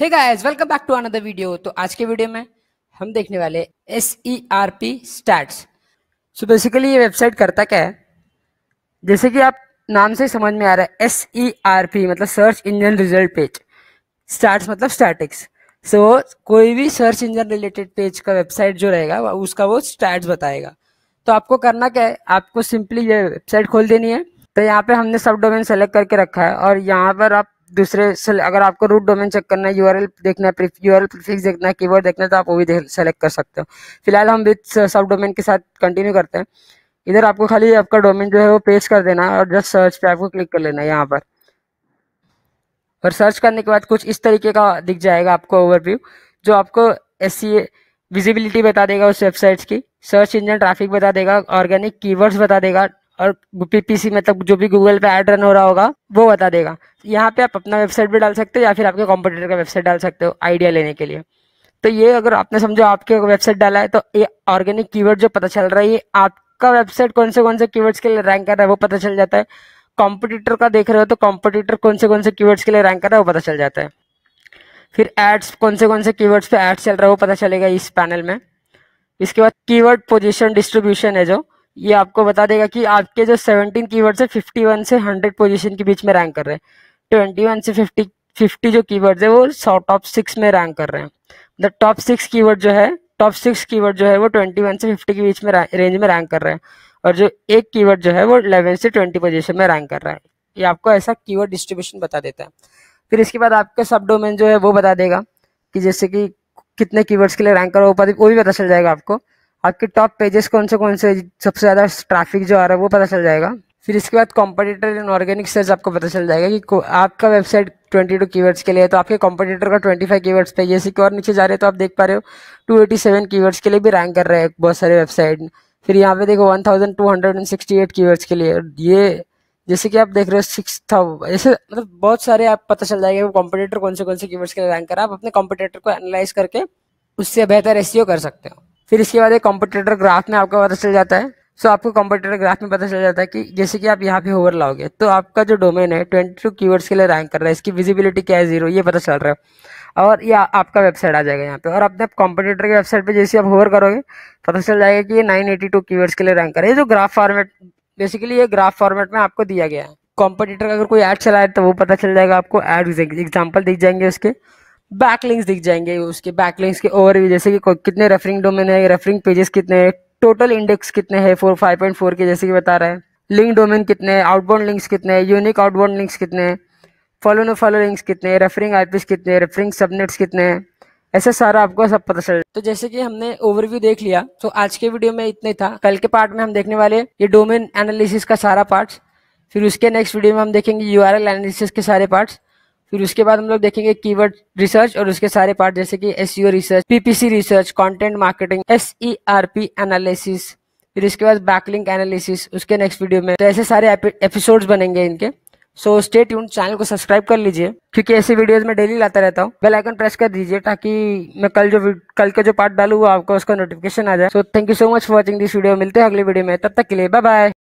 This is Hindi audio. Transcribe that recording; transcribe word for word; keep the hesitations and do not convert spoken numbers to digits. Hey guys, welcome back to another video. तो आज के वीडियो में हम देखने वाले एसईआरपी स्टैट्स। सो बेसिकली ये वेबसाइट करता क्या है, जैसे कि आप नाम से समझ में आ रहा है, एसईआरपी मतलब search engine result page, stats मतलब स्टैटिक्स। सो कोई भी सर्च इंजन रिलेटेड पेज का वेबसाइट जो रहेगा उसका वो स्टैट्स बताएगा। तो आपको करना क्या है, आपको सिंपली ये वेबसाइट खोल देनी है। तो यहाँ पे हमने सब डोमेन सेलेक्ट करके रखा है और यहाँ पर आप दूसरे से, अगर आपको रूट डोमेन चेक करना है, यूआरएल देखना है, यूआरएल प्रीफिक्स देखना है, कीवर्ड देखना है, तो आप वो भी सेलेक्ट कर सकते हो। फिलहाल हम विद सब डोमेन के साथ कंटिन्यू करते हैं। इधर आपको खाली आपका डोमेन जो है वो पेस्ट कर देना है और जस्ट सर्च पे आपको क्लिक कर लेना है यहाँ पर। और सर्च करने के बाद कुछ इस तरीके का दिख जाएगा आपको ओवरव्यू, जो आपको एसईओ विजिबिलिटी बता देगा उस वेबसाइट्स की, सर्च इंजन ट्रैफिक बता देगा, ऑर्गेनिक कीवर्ड्स बता देगा और पीपीसी मतलब जो भी गूगल पे ऐड रन हो रहा होगा वो बता देगा। यहाँ पे आप अपना वेबसाइट भी डाल सकते हो या फिर आपके कॉम्पिटिटर का वेबसाइट डाल सकते हो आइडिया लेने के लिए। तो ये अगर आपने समझो आपके वेबसाइट डाला है तो ये ऑर्गेनिक कीवर्ड जो पता चल रहा है, ये आपका वेबसाइट कौन से कौन से कीवर्ड्स के लिए रैंक कर रहा है वो पता चल जाता है। कॉम्पिटिटर का देख रहे हो तो कॉम्पिटिटर कौन से कौन से कीवर्ड्स के लिए रैंक कर रहा है वो पता चल जाता है। फिर एड्स कौन से कौन से कीवर्ड्स पे एड्स चल रहा है वो पता चलेगा इस पैनल में। इसके बाद कीवर्ड पोजीशन डिस्ट्रीब्यूशन है, जो ये आपको बता देगा कि आपके जो सत्रह कीवर्ड्स है इक्यावन से सौ पोजीशन के बीच में रैंक कर रहे हैं। इक्कीस से पचास पचास जो कीवर्ड्स है वो सौ टॉप सिक्स में रैंक कर रहे हैं। मतलब टॉप सिक्स कीवर्ड जो है टॉप सिक्स कीवर्ड जो है वो इक्कीस से पचास के बीच में रेंज में रैंक कर रहे हैं और जो एक कीवर्ड जो है वो ग्यारह से बीस पोजीशन में रैंक कर रहा है। ये आपको ऐसा कीवर्ड डिस्ट्रीब्यूशन बता देता है। फिर इसके बाद आपका सब डोमेन जो है वो बता देगा कि जैसे कि कितने कीवर्ड्स के लिए रैंक कर रहा है वो भी पता चल जाएगा आपको। आपके टॉप पेजेस कौन से कौन से सबसे ज़्यादा ट्रैफिक जो आ रहा है वो पता चल जाएगा। फिर इसके बाद कॉम्पिटिटर एंड ऑर्गेनिक सर्च आपको पता चल जाएगा कि आपका वेबसाइट बाईस कीवर्ड्स के लिए है तो आपके कॉम्पिटिटर का पच्चीस कीवर्ड्स पे, जैसे कि और नीचे जा रहे हो तो आप देख पा रहे हो दो सौ सत्तासी कीवर्ड्स के लिए भी रैंक कर रहे हैं बहुत सारे वेबसाइट। फिर यहाँ पे देखो बारह सौ अड़सठ कीवर्ड्स के लिए, ये जैसे कि आप देख रहे हो सिक्स थाउजेंड जैसे मतलब बहुत सारे आप पता चल जाएगा कॉम्पिटिटर कौन से कौन से कीवर्ड्स के लिए रैंक कर रहा है। आप अपने कॉम्पिटिटर को एनालाइज करके उससे बेहतर एसईओ कर सकते हो। फिर इसके बाद एक कॉम्पिटिटर ग्राफ में आपको पता चल जाता है। सो आपको कॉम्पिटिटर ग्राफ में पता चल जाता है कि जैसे कि आप यहाँ पे होवर लाओगे तो आपका जो डोमेन है बाईस कीवर्ड्स के लिए रैंक कर रहा है, इसकी विजिबिलिटी क्या है जीरो, ये पता चल रहा है। और ये आपका वेबसाइट आ जाएगा यहाँ पे। और अपने कॉम्पिटिटर के वेबसाइट पे जैसे आप होवर करोगे पता चल जाएगा कि ये नौ सौ बयासी कीवर्ड्स के लिए रैंक कर रहा है। जो ग्राफ फॉर्मेट, बेसिकली ये ग्राफ फॉर्मेट में आपको दिया गया है। कॉम्पिटिटर का अगर कोई ऐड चला है तो वो पता चल जाएगा आपको, एड एग्जाम्पल दिख जाएंगे, उसके बैकलिंक्स दिख जाएंगे, उसके बैकलिंक्स के ओवरव्यू, जैसे कि कितने रेफरिंग डोमेन है, रेफरिंग पेजेस कितने हैं, टोटल इंडेक्स कितने हैं फोर फाइव पॉइंट फोर के जैसे कि बता रहा है, लिंक डोमेन कितने हैं, आउटबाउंड लिंक्स कितने हैं, यूनिक आउटबाउंड लिंक्स कितने हैं, फॉलो नो फॉलो लिंक्स कितने हैं, रेफरिंग आईपीस कितने हैं, रेफरिंग सबनेट्स कितने हैं, ऐसा सारा आपको सब पता चल। तो जैसे कि हमने ओवरव्यू देख लिया। तो आज के वीडियो में इतना ही था। कल के पार्ट में हम देखने वाले ये डोमेन एनालिसिस का सारा पार्ट, फिर उसके नेक्स्ट वीडियो में हम देखेंगे यूआरएल एनालिसिस के सारे पार्ट्स, फिर उसके बाद हम लोग देखेंगे कीवर्ड रिसर्च और उसके सारे पार्ट जैसे कि SEO research, PPC research, content marketing, SERP analysis, फिर इसके बाद बैकलिंक एनालिसिस उसके नेक्स्ट वीडियो में। तो ऐसे सारे एपिसोड्स बनेंगे इनके। सो स्टे ट्यून्ड, चैनल को सब्सक्राइब कर लीजिए क्योंकि ऐसे वीडियोस में डेली लाता रहता हूँ। बेल आइकन प्रेस कर दीजिए ताकि मैं कल जो कल का जो पार्ट डालू आपको उसका नोटिफिकेशन आ जाए। So thank you so much for watching this video. मिलते हैं अगले वीडियो में, तब तक के लिए बाय बाय।